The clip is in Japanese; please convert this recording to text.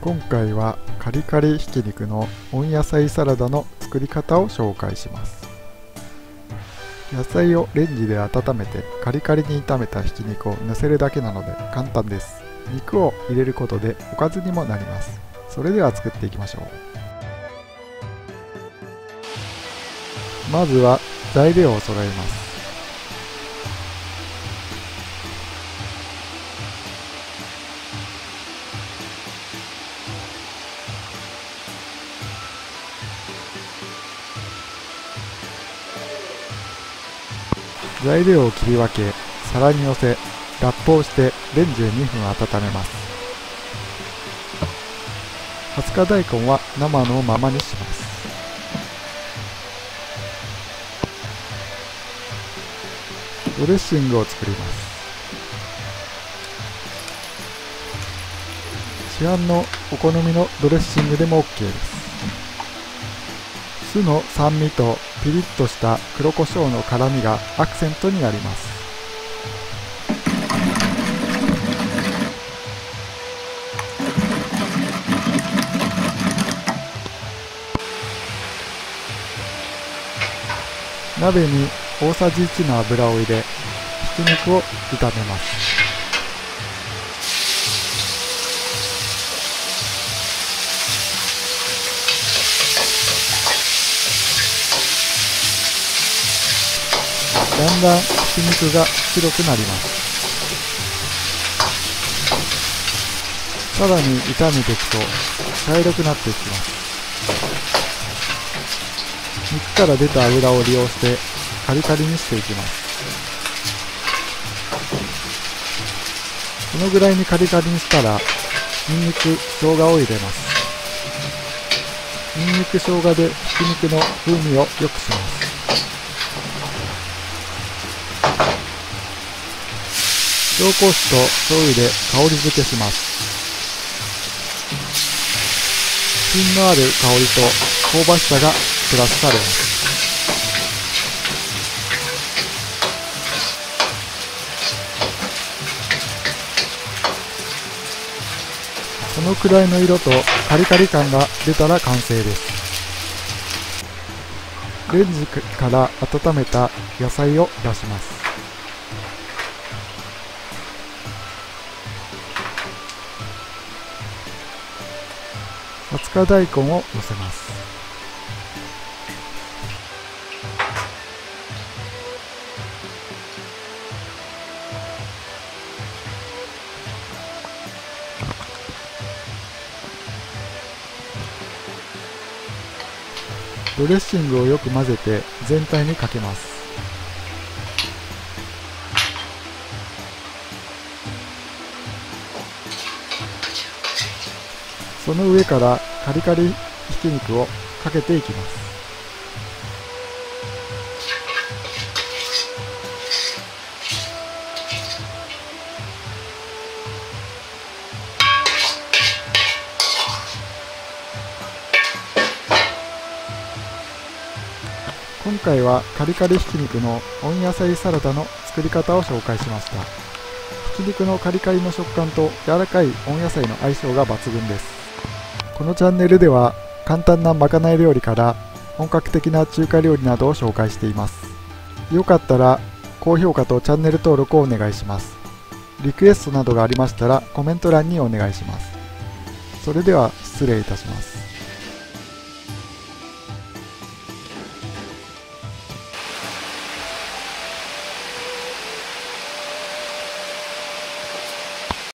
今回はカリカリひき肉の温野菜サラダの作り方を紹介します。野菜をレンジで温めてカリカリに炒めたひき肉をのせるだけなので簡単です。肉を入れることでおかずにもなります。それでは作っていきましょう。まずは材料を揃えます。材料を切り分け、皿にのせ、ラップをしてレンジで2分温めます。20日大根は生のままにします。ドレッシングを作ります。市販のお好みのドレッシングでも OK です。酢の酸味とピリッとした黒胡椒の辛みがアクセントになります。鍋に大さじ1の油を入れ、ひき肉を炒めます。だんだんひき肉が白くなります。さらに炒めていくと茶色くなっていきます。肉から出た油を利用してカリカリにしていきます。このぐらいにカリカリにしたらにんにく、生姜を入れます。にんにく、生姜でひき肉の風味を良くします。紹興酒と醤油で香り付けします。品のある香りと香ばしさがプラスされます。このくらいの色とカリカリ感が出たら完成です。レンジから温めた野菜を出します。20日大根をのせます。ドレッシングをよく混ぜて全体にかけます。その上からカリカリひき肉をかけていきます。今回はカリカリひき肉の温野菜サラダの作り方を紹介しました。ひき肉のカリカリの食感と柔らかい温野菜の相性が抜群です。このチャンネルでは簡単なまかない料理から本格的な中華料理などを紹介しています。よかったら高評価とチャンネル登録をお願いします。リクエストなどがありましたらコメント欄にお願いします。それでは失礼いたします。